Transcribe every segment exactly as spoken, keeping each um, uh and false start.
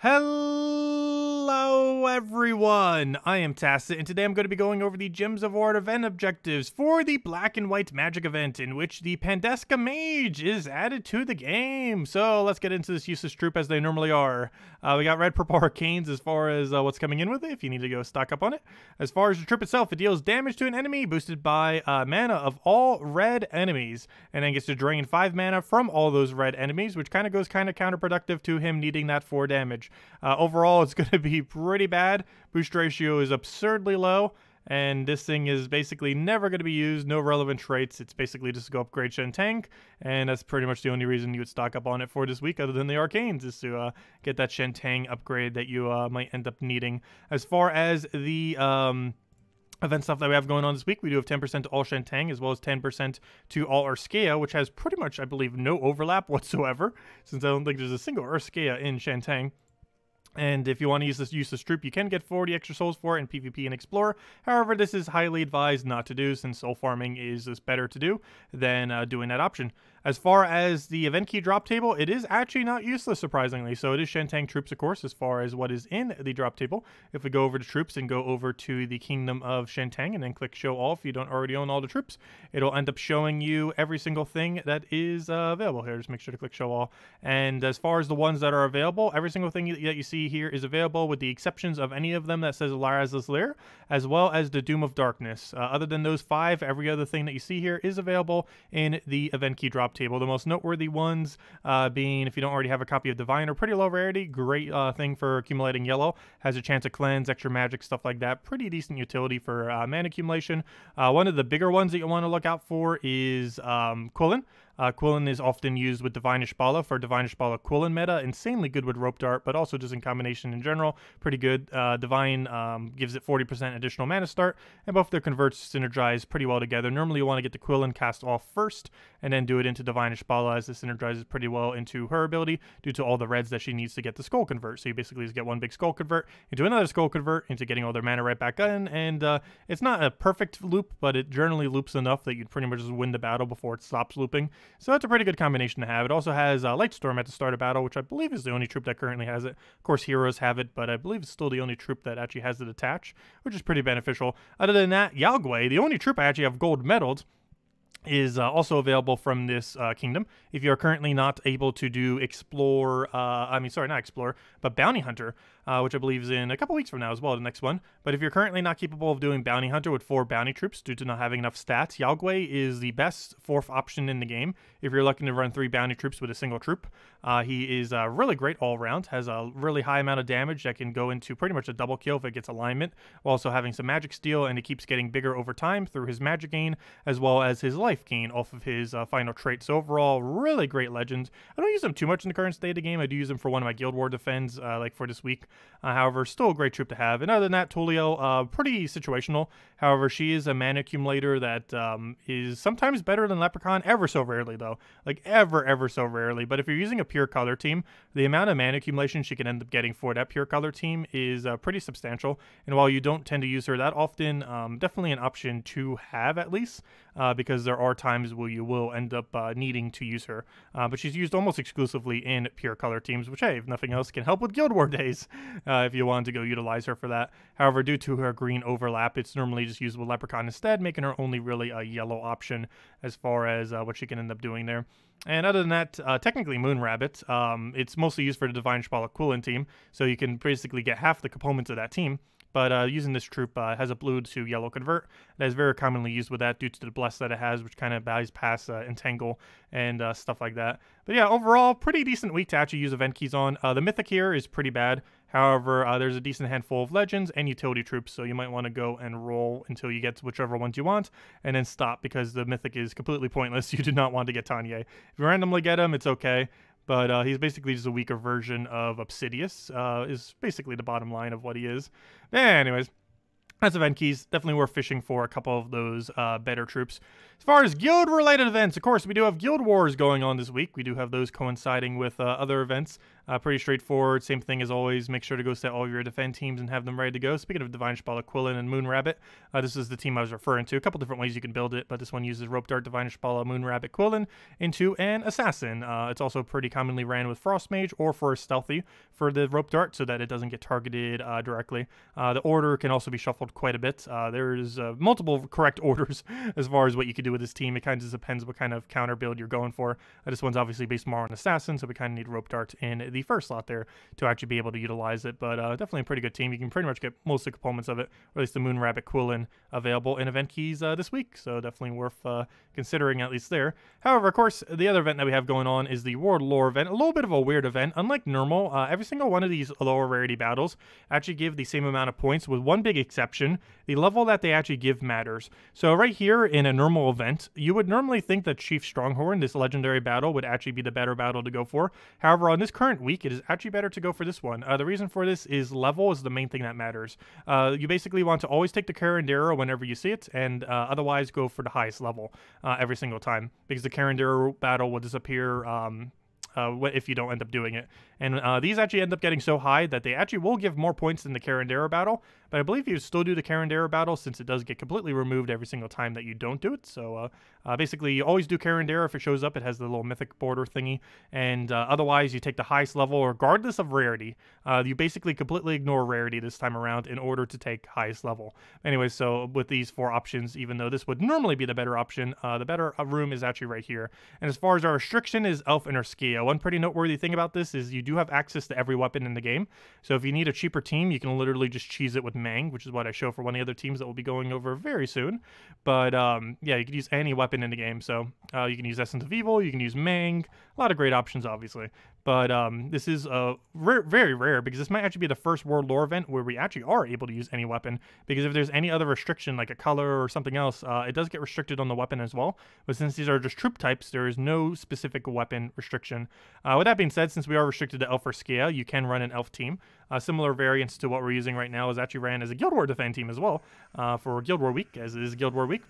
Hello everyone, I am Tasset, and today I'm going to be going over the Gems of Art event objectives for the Black and White Magic event, in which the Pandesca Mage is added to the game. So let's get into this useless troop as they normally are. Uh, we got red purple arcanes as far as uh, what's coming in with it, if you need to go stock up on it. As far as the troop itself, it deals damage to an enemy boosted by uh, mana of all red enemies, and then gets to drain five mana from all those red enemies, which kind of goes kind of counterproductive to him needing that four damage. Uh, overall, it's going to be pretty bad. Boost ratio is absurdly low, and this thing is basically never going to be used. No relevant traits. It's basically just to go upgrade Shantang, and that's pretty much the only reason you would stock up on it for this week, other than the arcanes, is to uh, get that Shantang upgrade that you uh, might end up needing. As far as the Um, event stuff that we have going on this week, we do have ten percent to all Shantang, as well as ten percent to all Urskea, which has pretty much, I believe, no overlap whatsoever, since I don't think there's a single Urskea in Shantang. And if you want to use this useless troop, you can get forty extra souls for it in PvP and Explore. However, this is highly advised not to do, since soul farming is just better to do than uh, doing that option. As far as the event key drop table, it is actually not useless, surprisingly. So it is Shantang troops, of course, as far as what is in the drop table. If we go over to troops and go over to the Kingdom of Shantang and then click Show All, if you don't already own all the troops, it'll end up showing you every single thing that is uh, available here. Just make sure to click Show All. And as far as the ones that are available, every single thing that you see here is available, with the exceptions of any of them that says Larazza's Lair, as well as the Doom of Darkness. Uh, other than those five, every other thing that you see here is available in the event key drop table. The most noteworthy ones uh, being, if you don't already have a copy of Divine, or pretty low rarity, great uh, thing for accumulating yellow, has a chance of cleanse, extra magic, stuff like that. Pretty decent utility for uh, mana accumulation. Uh, one of the bigger ones that you want to look out for is um, Quillen. Uh, Quillen is often used with Divine Ishpala for Divine Ishpala Quillen meta. Insanely good with Rope Dart, but also just in combination in general, pretty good. Uh, Divine um, gives it forty percent additional mana start, and both their converts synergize pretty well together. Normally you want to get the Quillen cast off first, and then do it into Divine Ishpala, as this synergizes pretty well into her ability due to all the reds that she needs to get the Skull Convert. So you basically just get one big Skull Convert into another Skull Convert, into getting all their mana right back in, and uh, it's not a perfect loop, but it generally loops enough that you'd pretty much just win the battle before it stops looping. So that's a pretty good combination to have. It also has uh, Lightstorm at the start of battle, which I believe is the only troop that currently has it. Of course, heroes have it, but I believe it's still the only troop that actually has it attached, which is pretty beneficial. Other than that, Yagwe, the only troop I actually have gold medaled, is uh, also available from this uh, kingdom. If you're currently not able to do explore, uh, I mean, sorry, not explore, but bounty hunter, uh, which I believe is in a couple weeks from now as well, the next one. But if you're currently not capable of doing bounty hunter with four bounty troops due to not having enough stats, Yagwe is the best fourth option in the game. If you're lucky to run three bounty troops with a single troop, uh, he is uh, really great all around, has a really high amount of damage that can go into pretty much a double kill if it gets alignment, while also having some magic steal, and it keeps getting bigger over time through his magic gain, as well as his life gain off of his uh, final traits. So overall, really great legend. I don't use them too much in the current state of the game. I do use them for one of my Guild War defends, uh, like for this week. Uh, however, still a great troop to have. And other than that, Tulio, uh, pretty situational. However, she is a mana accumulator that um, is sometimes better than Leprechaun, ever so rarely though. Like ever, ever so rarely. But if you're using a pure color team, the amount of mana accumulation she can end up getting for that pure color team is uh, pretty substantial. And while you don't tend to use her that often, um, definitely an option to have at least, uh, because there are times where you will end up uh, needing to use her. Uh, but she's used almost exclusively in pure color teams, which, hey, if nothing else, can help with Guild War days uh, if you wanted to go utilize her for that. However, due to her green overlap, it's normally just used with Leprechaun instead, making her only really a yellow option as far as uh, what she can end up doing there. And other than that, uh, technically Moon Rabbit, um, it's mostly used for the Divine Ishpala Quillen team, so you can basically get half the components of that team. But uh, using this troop, uh, has a blue to yellow convert that is very commonly used with that due to the bless that it has, which kind of buys past uh, entangle and uh, stuff like that. But yeah, overall, pretty decent week to actually use event keys on. Uh, the mythic here is pretty bad. However, uh, there's a decent handful of legends and utility troops, so you might want to go and roll until you get to whichever ones you want, and then stop, because the mythic is completely pointless. You do not want to get Tanya. If you randomly get him, it's okay. But uh, he's basically just a weaker version of Obsidious, uh, is basically the bottom line of what he is. Anyways, that's event keys. Definitely worth fishing for a couple of those uh, better troops. As far as guild-related events, of course, we do have Guild Wars going on this week. We do have those coinciding with uh, other events. Uh, pretty straightforward. Same thing as always. Make sure to go set all of your defend teams and have them ready to go. Speaking of Divine Ishpala, Quillen, and Moon Rabbit, uh, this is the team I was referring to. A couple different ways you can build it, but this one uses Rope Dart, Divine Ishpala, Moon Rabbit, Quillen into an Assassin. Uh, it's also pretty commonly ran with Frost Mage or for Stealthy for the Rope Dart so that it doesn't get targeted uh, directly. Uh, the order can also be shuffled quite a bit. Uh, there's uh, multiple correct orders as far as what you can do with this team. It kind of just depends what kind of counter build you're going for. Uh, this one's obviously based more on Assassin, so we kind of need Rope Dart in the first slot there to actually be able to utilize it, but uh, definitely a pretty good team. You can pretty much get most of the components of it, or at least the Moon Rabbit Quillen, available in event keys uh, this week, so definitely worth uh, considering at least there. However, of course, the other event that we have going on is the World Lore event, a little bit of a weird event. Unlike normal, uh, every single one of these lower rarity battles actually give the same amount of points with one big exception. The level that they actually give matters. So right here in a normal event, you would normally think that Chief Stronghorn, this legendary battle, would actually be the better battle to go for. However, on this current week, it is actually better to go for this one. Uh, the reason for this is level is the main thing that matters. Uh, you basically want to always take the Carandera whenever you see it, and uh, otherwise go for the highest level uh, every single time, because the Carandera battle will disappear um, uh, if you don't end up doing it. And uh, these actually end up getting so high that they actually will give more points than the Carandera battle. But I believe you still do the Carandera battle since it does get completely removed every single time that you don't do it. So uh, uh, basically, you always do Carandera. If it shows up, it has the little mythic border thingy. And uh, otherwise, you take the highest level regardless of rarity. Uh, you basically completely ignore rarity this time around in order to take highest level. Anyway, so with these four options, even though this would normally be the better option, uh, the better room is actually right here. And as far as our restriction is Elf and Urskea. One pretty noteworthy thing about this is you do have access to every weapon in the game. So if you need a cheaper team, you can literally just cheese it with Mang, which is what I show for one of the other teams that we'll be going over very soon. But um, yeah, you can use any weapon in the game. So uh, you can use Essence of Evil, you can use Mang, a lot of great options, obviously. But um, this is uh, rare, very rare, because this might actually be the first World Lore event where we actually are able to use any weapon, because if there's any other restriction, like a color or something else, uh, it does get restricted on the weapon as well. But since these are just troop types, there is no specific weapon restriction. Uh, with that being said, since we are restricted to Elf or Skaya, you can run an Elf team. Uh, similar variants to what we're using right now is actually ran as a Guild War defend team as well uh, for Guild War Week, as it is Guild War Week.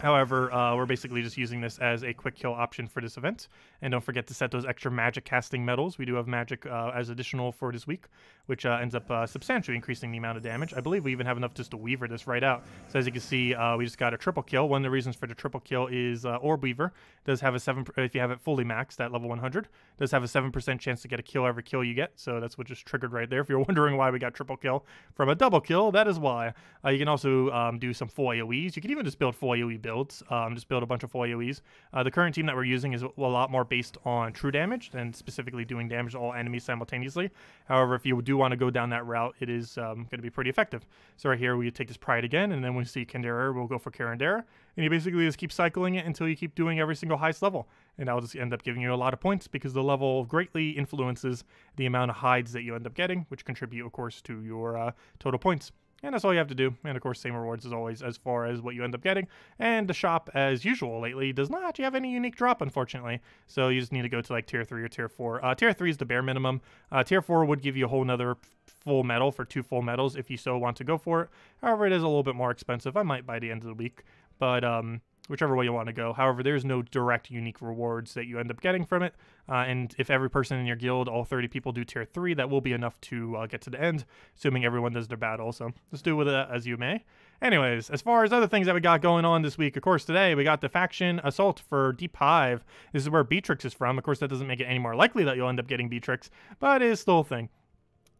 However, uh, we're basically just using this as a quick kill option for this event. And don't forget to set those extra magic casting medals. We do have magic uh, as additional for this week, which uh, ends up uh, substantially increasing the amount of damage. I believe we even have enough just to Weaver this right out. So as you can see, uh, we just got a triple kill. One of the reasons for the triple kill is uh, Orb Weaver does have a seven, if you have it fully maxed at level one hundred, does have a seven percent chance to get a kill every kill you get. So that's what just triggered right there. If you're wondering why we got triple kill from a double kill, that is why. Uh, you can also um, do some full AoEs. You can even just build full AoE builds, um, just build a bunch of full AoEs. Uh, the current team that we're using is a lot more based on true damage than specifically doing damage to all enemies simultaneously. However, if you do want to go down that route, it is um, going to be pretty effective. So right here, we take this Pride again, and then we see Candera, we'll go for Carandera, and you basically just keep cycling it until you keep doing every single highest level. And that'll just end up giving you a lot of points, because the level greatly influences the amount of hides that you end up getting, which contribute, of course, to your uh, total points. And that's all you have to do. And of course, same rewards as always as far as what you end up getting. And the shop, as usual lately, does not actually have any unique drop, unfortunately. So you just need to go to like tier three or tier four. Uh, tier three is the bare minimum. Uh, tier four would give you a whole nother full medal for two full medals if you so want to go for it. However, it is a little bit more expensive. I might by the end of the week. But um, whichever way you want to go. However, there's no direct unique rewards that you end up getting from it. Uh, and if every person in your guild, all thirty people, do tier three, that will be enough to uh, get to the end, assuming everyone does their battle. So just do with it as you may. Anyways, as far as other things that we got going on this week, of course, today we got the faction assault for Deep Hive. This is where Beatrix is from. Of course, that doesn't make it any more likely that you'll end up getting Beatrix, but it is still a thing.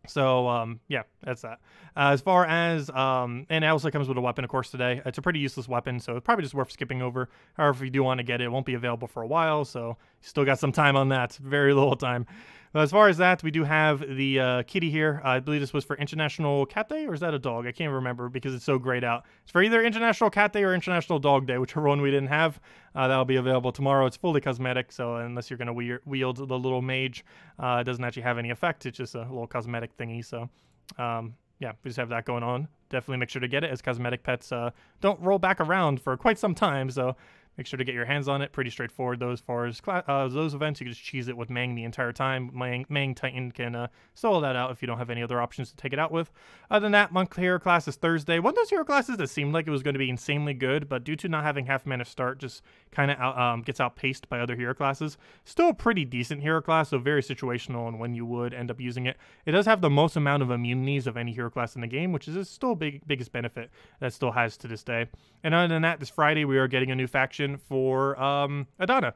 So, um, yeah, that's that. Uh, as far as, um, and it also comes with a weapon, of course, today. It's a pretty useless weapon, so it's probably just worth skipping over. However, if you do want to get it, it won't be available for a while, so still got some time on that. Very little time. But as far as that, we do have the uh, kitty here. Uh, I believe this was for International Cat Day, or is that a dog? I can't remember because it's so grayed out. It's for either International Cat Day or International Dog Day, whichever one we didn't have. Uh, that'll be available tomorrow. It's fully cosmetic, so unless you're going to wield the little mage, uh, it doesn't actually have any effect. It's just a little cosmetic thingy, so um, yeah, we just have that going on. Definitely make sure to get it, as cosmetic pets uh, don't roll back around for quite some time, so Make sure to get your hands on it. Pretty straightforward. Those far as uh, those events, you can just cheese it with Mang the entire time. Mang, Mang Titan can uh, solo that out if you don't have any other options to take it out with. Other than that, Monk Hero class is Thursday. One of those hero classes that seemed like it was going to be insanely good, but due to not having half mana start, just kind of out, um, gets outpaced by other hero classes. Still a pretty decent hero class, so very situational on when you would end up using it. It does have the most amount of immunities of any hero class in the game, which is still big biggest benefit that still has to this day. And other than that, this Friday we are getting a new faction for um, Adana.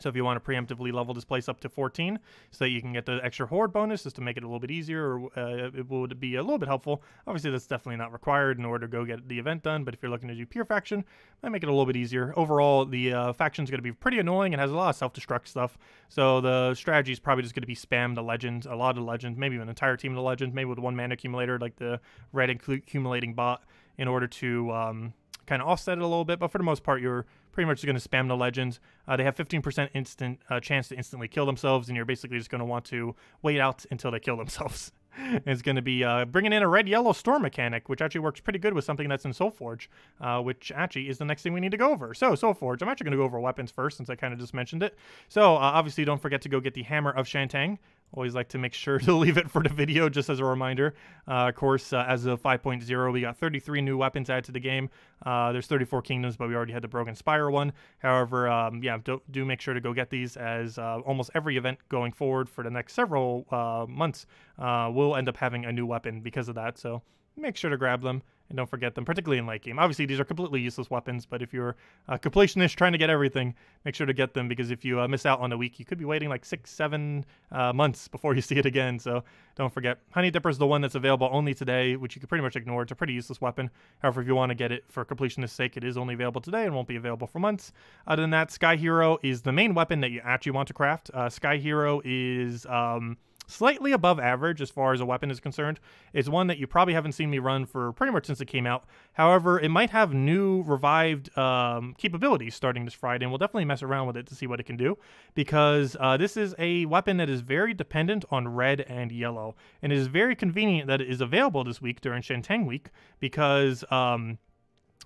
So if you want to preemptively level this place up to fourteen so that you can get the extra horde bonus, just to make it a little bit easier, or uh, it would be a little bit helpful. Obviously, that's definitely not required in order to go get the event done, but if you're looking to do pure faction, might make it a little bit easier. Overall, the uh, faction's going to be pretty annoying and has a lot of self-destruct stuff, so the strategy is probably just going to be spam the legends, a lot of legends, maybe an entire team of the legends, maybe with one mana accumulator like the red accumulating bot in order to um, kind of offset it a little bit, but for the most part, you're pretty much going to spam the legends. Uh, they have fifteen percent instant uh, chance to instantly kill themselves, and you're basically just going to want to wait out until they kill themselves. It's going to be uh, bringing in a red-yellow storm mechanic, which actually works pretty good with something that's in Soulforge, uh, which actually is the next thing we need to go over. So, Soulforge, I'm actually going to go over weapons first, since I kind of just mentioned it. So, uh, obviously, don't forget to go get the Hammer of Shantang. Always like to make sure to leave it for the video, just as a reminder. Uh, of course, uh, as of five point oh, we got thirty-three new weapons added to the game. Uh, there's thirty-four kingdoms, but we already had the Broken Spire one. However, um, yeah, do, do make sure to go get these, as uh, almost every event going forward for the next several uh, months uh, will end up having a new weapon because of that. So make sure to grab them. And don't forget them, particularly in late game. Obviously, these are completely useless weapons, but if you're a completionist trying to get everything, make sure to get them, because if you uh, miss out on a week, you could be waiting like six, seven uh, months before you see it again, so don't forget. Honey Dipper is the one that's available only today, which you can pretty much ignore. It's a pretty useless weapon. However, if you want to get it for completionist's sake, it is only available today and won't be available for months. Other than that, Sky Hero is the main weapon that you actually want to craft. Uh, Sky Hero is... Um, slightly above average as far as a weapon is concerned. It's one that you probably haven't seen me run for pretty much since it came out. However, it might have new revived um, capabilities starting this Friday, and we'll definitely mess around with it to see what it can do, because uh, this is a weapon that is very dependent on red and yellow, and it is very convenient that it is available this week during Shantang week, because... Um,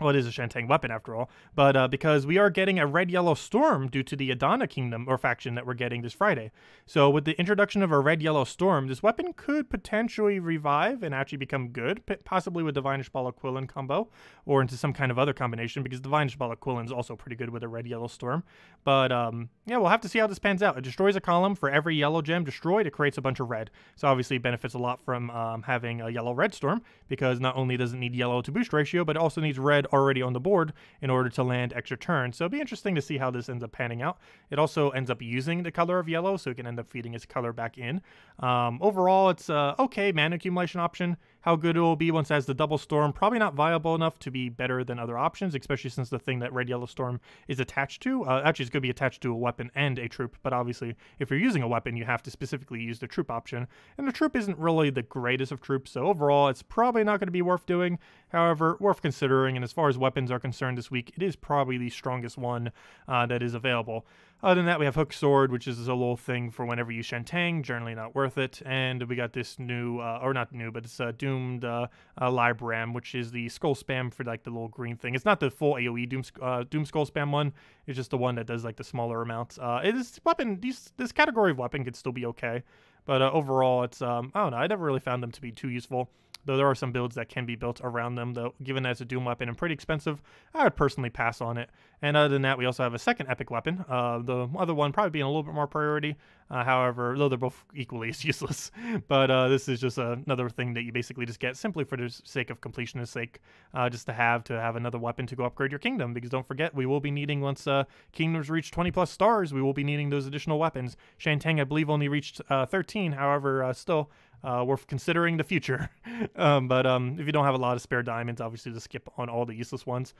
Well, it is a Shantang weapon after all, but uh, because we are getting a red-yellow storm due to the Adana Kingdom or faction that we're getting this Friday. So with the introduction of a red-yellow storm, this weapon could potentially revive and actually become good, possibly with Divine Ishpala Quillen combo or into some kind of other combination, because Divine Ishpala Quillen is also pretty good with a red-yellow storm. But um, yeah, we'll have to see how this pans out. It destroys a column for every yellow gem destroyed. It creates a bunch of red. So obviously it benefits a lot from um, having a yellow-red storm, because not only does it need yellow to boost ratio, but it also needs red already on the board in order to land extra turns. So it'll be interesting to see how this ends up panning out. It also ends up using the color of yellow, so it can end up feeding its color back in. Um, overall, it's a okay mana accumulation option. How good it will be once it has the double storm, probably not viable enough to be better than other options, especially since the thing that red yellow storm is attached to, uh, actually it's going to be attached to a weapon and a troop, but obviously if you're using a weapon, you have to specifically use the troop option, and the troop isn't really the greatest of troops, so overall it's probably not going to be worth doing. However, worth considering, and as far as weapons are concerned this week, it is probably the strongest one uh, that is available. Other than that, we have Hook Sword, which is a little thing for whenever you Shantang, generally not worth it. And we got this new, uh, or not new, but it's uh, Doomed uh, uh, Libram, which is the Skull Spam for like the little green thing. It's not the full AoE Doom, uh, Doom Skull Spam one. It's just the one that does like the smaller amounts. Uh, it is weapon, these, this category of weapon could still be okay. But uh, overall, it's, um, I don't know, I never really found them to be too useful. Though there are some builds that can be built around them, though given as a Doom weapon and pretty expensive, I would personally pass on it. And other than that, we also have a second epic weapon, uh, the other one probably being a little bit more priority, uh, however, though they're both equally as useless. But uh, this is just another thing that you basically just get simply for the sake of completionist's sake, uh, just to have to have another weapon to go upgrade your kingdom, because don't forget, we will be needing, once uh, kingdoms reach twenty plus stars, we will be needing those additional weapons. Shantang, I believe, only reached uh, thirteen, however, uh, still... Uh, worth considering the future. um, but um, if you don't have a lot of spare diamonds, obviously just skip on all the useless ones.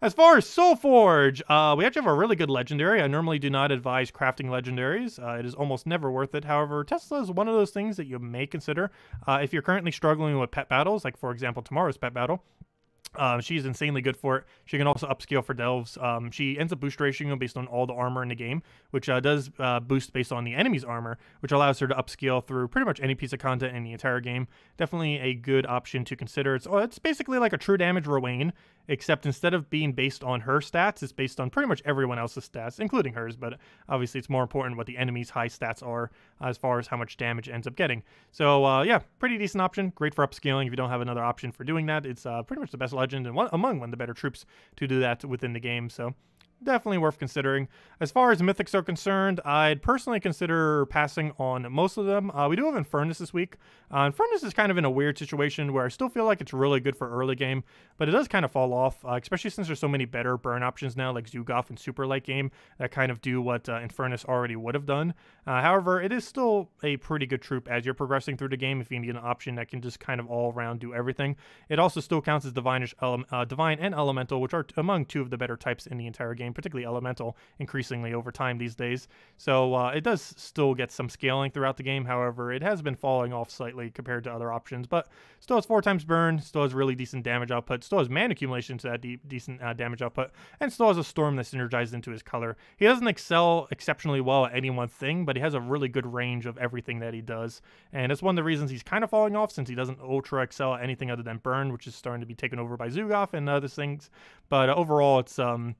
As far as Soulforge, uh, we actually have a really good legendary. I normally do not advise crafting legendaries. Uh, it is almost never worth it. However, Tesla is one of those things that you may consider. Uh, if you're currently struggling with pet battles, like for example tomorrow's pet battle, Um, she's insanely good for it. She can also upscale for delves. Um, she ends up boost ratioing based on all the armor in the game, which uh, does uh, boost based on the enemy's armor, which allows her to upscale through pretty much any piece of content in the entire game. Definitely a good option to consider. It's, oh, it's basically like a true damage Rowanne, except instead of being based on her stats, it's based on pretty much everyone else's stats, including hers, but obviously it's more important what the enemy's high stats are uh, as far as how much damage ends up getting. So uh, yeah, pretty decent option. Great for upscaling if you don't have another option for doing that. It's uh, pretty much the best legendary Legend and one, among one of the better troops to do that within the game, so definitely worth considering. As far as mythics are concerned, I'd personally consider passing on most of them. Uh, we do have Infernus this week. Uh, Infernus is kind of in a weird situation where I still feel like it's really good for early game, but it does kind of fall off, uh, especially since there's so many better burn options now, like Zugoth and Super Light Game, that kind of do what uh, Infernus already would have done. Uh, however, it is still a pretty good troop as you're progressing through the game if you need an option that can just kind of all around do everything. It also still counts as Divinish, ele uh, Divine and Elemental, which are among two of the better types in the entire game, particularly Elemental, increasingly over time these days. So uh, it does still get some scaling throughout the game. However, it has been falling off slightly compared to other options, but still has four times burn, still has really decent damage output, still has mana accumulation to that de decent uh, damage output, and still has a storm that's synergized into his color. He doesn't excel exceptionally well at any one thing, but he has a really good range of everything that he does, and it's one of the reasons he's kind of falling off, since he doesn't ultra excel at anything other than burn, which is starting to be taken over by Zugoth and other things. But uh, overall, it's um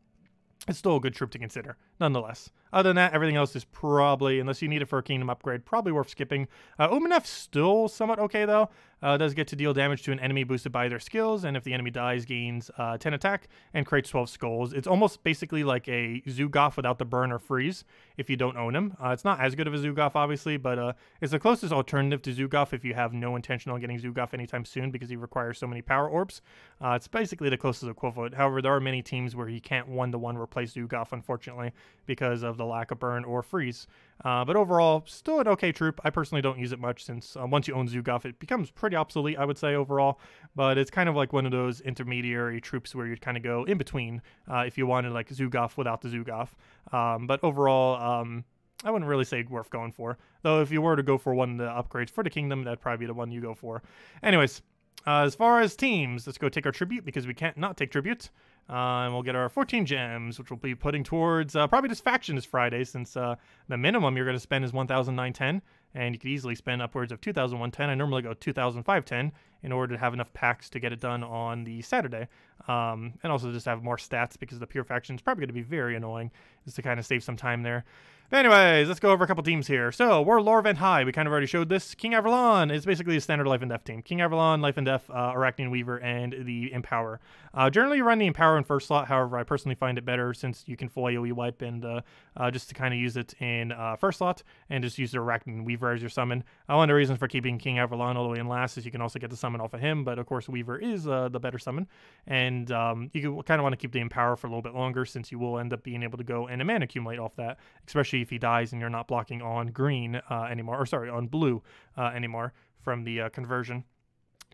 it's still a good troop to consider, nonetheless. Other than that, everything else is probably, unless you need it for a kingdom upgrade, probably worth skipping. Uh, Umanef's still somewhat okay, though. Uh, does get to deal damage to an enemy boosted by their skills, and if the enemy dies, gains uh, ten attack and creates twelve skulls. It's almost basically like a Zugoth without the burn or freeze if you don't own him. Uh, it's not as good of a Zugoth, obviously, but uh, it's the closest alternative to Zugoth if you have no intention on getting Zugoth anytime soon because he requires so many power orbs. Uh, it's basically the closest equivalent. However, there are many teams where he can't one-to-one replace Zugoth, unfortunately, because of the lack of burn or freeze. Uh, but overall, still an okay troop. I personally don't use it much since uh, once you own Zugoth, it becomes pretty obsolete, I would say, overall. But it's kind of like one of those intermediary troops where you'd kind of go in between uh, if you wanted like Zugoth without the Zugoth. Um, but overall, um, I wouldn't really say worth going for. Though if you were to go for one of the upgrades for the kingdom, that'd probably be the one you go for. Anyways, uh, as far as teams, let's go take our tribute because we can't not take tribute. Uh, and we'll get our fourteen gems, which we'll be putting towards uh, probably just faction this Friday, since uh, the minimum you're going to spend is one thousand nine hundred ten, and you could easily spend upwards of two thousand one hundred ten. I normally go two thousand five hundred ten in order to have enough packs to get it done on the Saturday, um, and also just have more stats because the pure faction is probably going to be very annoying, just to kind of save some time there. Anyways, let's go over a couple teams here. So, we're Lorvent High. We kind of already showed this. King Avalon is basically a standard Life and Death team. King Avalon, Life and Death, uh, Arachnid Weaver, and the Empower. Uh, generally, you run the Empower in first slot. However, I personally find it better since you can full AoE wipe and uh, uh, just to kind of use it in uh, first slot and just use the Arachnid Weaver as your summon. Uh, one of the reasons for keeping King Avalon all the way in last is you can also get the summon off of him, but of course, Weaver is uh, the better summon. And um, you kind of want to keep the Empower for a little bit longer since you will end up being able to go and a mana accumulate off that, especially if he dies and you're not blocking on green uh, anymore, or sorry, on blue uh, anymore from the uh, conversion.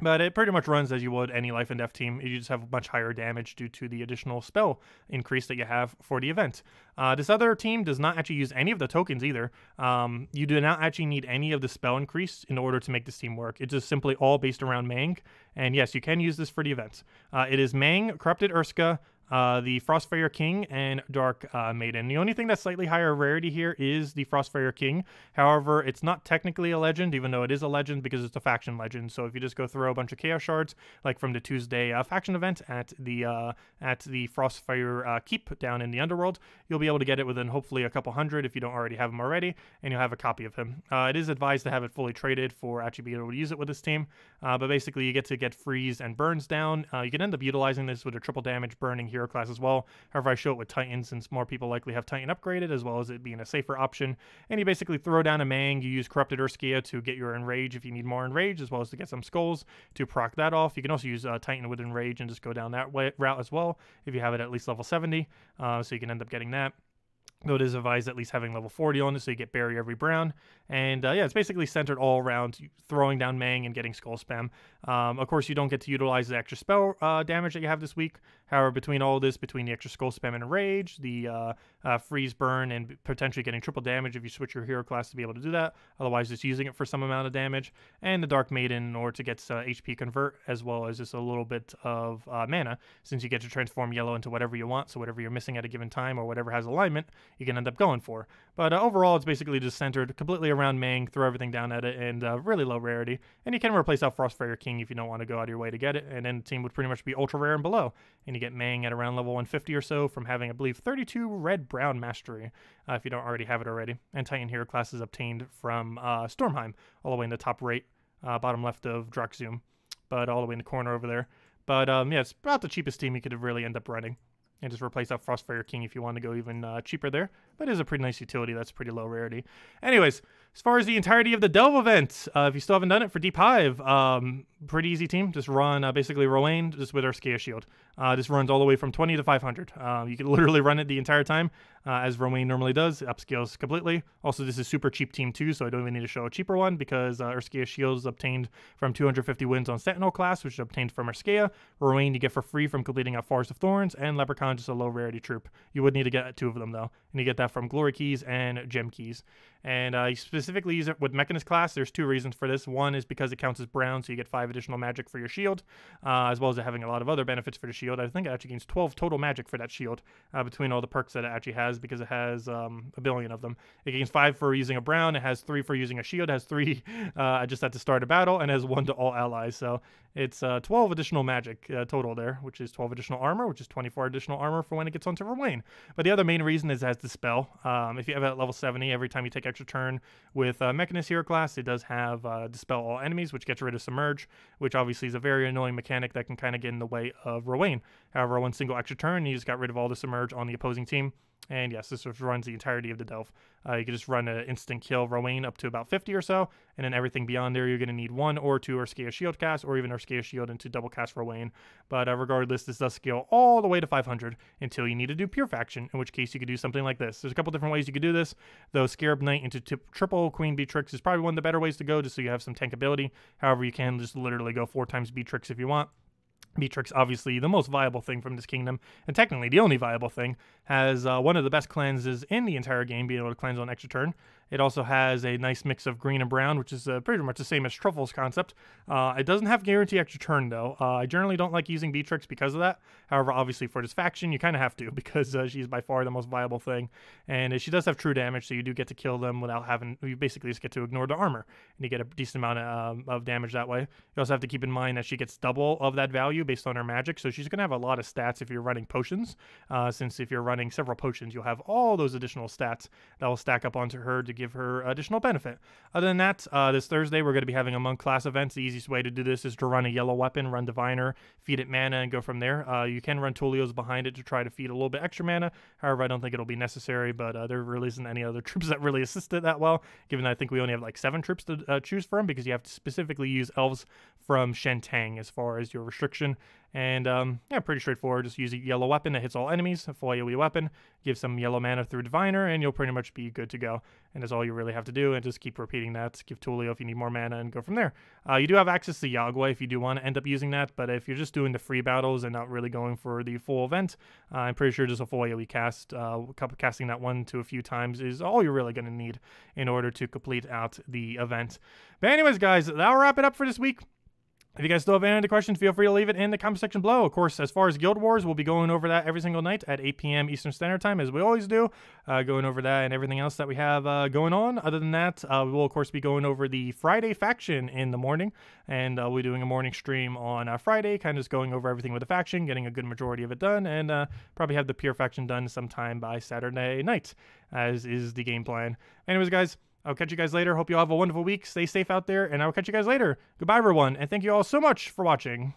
But it pretty much runs as you would any Life and Death team. You just have much higher damage due to the additional spell increase that you have for the event. Uh, this other team does not actually use any of the tokens either. Um, you do not actually need any of the spell increase in order to make this team work. It's just simply all based around Mang. And yes, you can use this for the events. Uh, it is Mang, Corrupted Urskea, Uh, the Frostfire King, and Dark uh, Maiden. The only thing that's slightly higher rarity here is the Frostfire King. However, it's not technically a legend, even though it is a legend because it's a faction legend. So if you just go throw a bunch of Chaos Shards, like from the Tuesday uh, faction event at the uh, at the Frostfire uh, Keep down in the Underworld, you'll be able to get it within hopefully a couple hundred if you don't already have him already, and you'll have a copy of him. Uh, it is advised to have it fully traded for actually being able to use it with this team. Uh, but basically, you get to get freeze and burns down. Uh, you can end up utilizing this with a triple damage burning here class as well. However, I show it with Titan since more people likely have Titan upgraded, as well as it being a safer option. And you basically throw down a Mang. You use Corrupted Urskea to get your Enrage if you need more Enrage, as well as to get some skulls to proc that off. You can also use uh, Titan with Enrage and just go down that way, route as well if you have it at least level seventy, uh, so you can end up getting that. Though it is advised at least having level forty on it, so you get Barrier every brown. And uh, yeah, it's basically centered all around throwing down Mang and getting Skull Spam. Um, of course, you don't get to utilize the extra spell uh, damage that you have this week. However, between all this, between the extra skull spam and rage, the uh, uh, freeze burn, and potentially getting triple damage if you switch your hero class to be able to do that, otherwise just using it for some amount of damage, and the Dark Maiden in order to get uh, H P convert, as well as just a little bit of uh, mana, since you get to transform yellow into whatever you want, so whatever you're missing at a given time or whatever has alignment, you can end up going for. But uh, overall, it's basically just centered completely around Mang, throw everything down at it, and uh, really low rarity, and you can replace out Frostfire King if you don't want to go out of your way to get it, and then the team would pretty much be ultra rare and below, and you get Mang at around level one fifty or so from having, I believe, thirty-two red-brown mastery, uh, if you don't already have it already, and Titan hero class is obtained from uh, Stormheim, all the way in the top right, uh, bottom left of Drakzoom, but all the way in the corner over there. But um, yeah, it's about the cheapest team you could really end up running, and just replace out Frostfire King if you want to go even uh, cheaper there. But it is a pretty nice utility that's pretty low rarity. Anyways, as far as the entirety of the Delve event, uh, if you still haven't done it for Deep Hive, um, pretty easy team. Just run uh, basically Rowanne just with Urskea Shield. Uh, just runs all the way from twenty to five hundred. Uh, you can literally run it the entire time, uh, as Rowanne normally does. It upscales completely. Also, this is super cheap team too, so I don't even need to show a cheaper one because uh, Urskea Shield is obtained from two hundred fifty wins on Sentinel class, which is obtained from Urskea. Rowanne you get for free from completing a Forest of Thorns, and Leprechaun just a low rarity troop. You would need to get two of them though, and you get that from Glory Keys and Gem Keys. And uh, you specifically use it with Mechanist class. There's two reasons for this. One is because it counts as brown, so you get five additional magic for your shield, uh, as well as having a lot of other benefits for the shield. I think it actually gains twelve total magic for that shield, uh, between all the perks that it actually has, because it has um, a billion of them. It gains five for using a brown, it has three for using a shield, it has three uh, just at the start of battle, and has one to all allies. So it's uh, twelve additional magic uh, total there, which is twelve additional armor, which is twenty-four additional armor for when it gets onto Rowanne. But the other main reason is it has Dispel. Um, if you have it at level seventy, every time you take extra turn with uh, Mechanist hero class, it does have uh, Dispel all enemies, which gets rid of Submerge, which obviously is a very annoying mechanic that can kind of get in the way of Rowanne. However, one single extra turn, you just got rid of all the Submerge on the opposing team. And yes, this runs the entirety of the Delve. Uh, you can just run an instant kill Rowanne up to about fifty or so, and then everything beyond there, you're going to need one or two Urskea Shield cast, or even Urskea Shield into double cast Rowanne. But uh, regardless, this does scale all the way to five hundred until you need to do Pure Faction, in which case you could do something like this. There's a couple different ways you could do this, though Scarab Knight into triple Queen Beatrix is probably one of the better ways to go, just so you have some tankability. However, you can just literally go four times Beatrix if you want. Beatrix, obviously the most viable thing from this kingdom, and technically the only viable thing, has uh, one of the best cleanses in the entire game, being able to cleanse on extra turn. It also has a nice mix of green and brown, which is uh, pretty much the same as Truffle's concept. Uh, it doesn't have guarantee extra turn, though. Uh, I generally don't like using Beatrix because of that. However, obviously for this faction, you kind of have to, because uh, she's by far the most viable thing. And she does have true damage, so you do get to kill them without having... You basically just get to ignore the armor, and you get a decent amount of, um, of damage that way. You also have to keep in mind that she gets double of that value based on her magic, so she's going to have a lot of stats if you're running potions, uh, since if you're running several potions, you'll have all those additional stats that will stack up onto her to give her additional benefit. Other than that, uh, this Thursday, we're going to be having a monk class event. The easiest way to do this is to run a yellow weapon, run Diviner, feed it mana, and go from there. Uh, you can run Tulio's behind it to try to feed a little bit extra mana. However, I don't think it'll be necessary, but uh, there really isn't any other troops that really assist it that well, given that I think we only have like seven troops to uh, choose from, because you have to specifically use elves from Shantang as far as your restriction. And um, yeah, pretty straightforward. Just use a yellow weapon that hits all enemies, a full AoE weapon, give some yellow mana through Diviner, and you'll pretty much be good to go. And that's all you really have to do, and just keep repeating that. Give Tulio if you need more mana, and go from there. Uh, you do have access to Yagwe if you do want to end up using that, but if you're just doing the free battles and not really going for the full event, uh, I'm pretty sure just a full AoE cast, uh, casting that one to a few times is all you're really going to need in order to complete out the event. But anyways, guys, that'll wrap it up for this week. If you guys still have any other questions, feel free to leave it in the comment section below. Of course, as far as Guild Wars, we'll be going over that every single night at eight p m Eastern Standard Time, as we always do, uh, going over that and everything else that we have uh, going on. Other than that, uh, we will, of course, be going over the Friday faction in the morning, and uh, we'll be doing a morning stream on uh, Friday, kind of just going over everything with the faction, getting a good majority of it done, and uh, probably have the Pure faction done sometime by Saturday night, as is the game plan. Anyways, guys, I'll catch you guys later. Hope you all have a wonderful week. Stay safe out there, and I will catch you guys later. Goodbye, everyone, and thank you all so much for watching.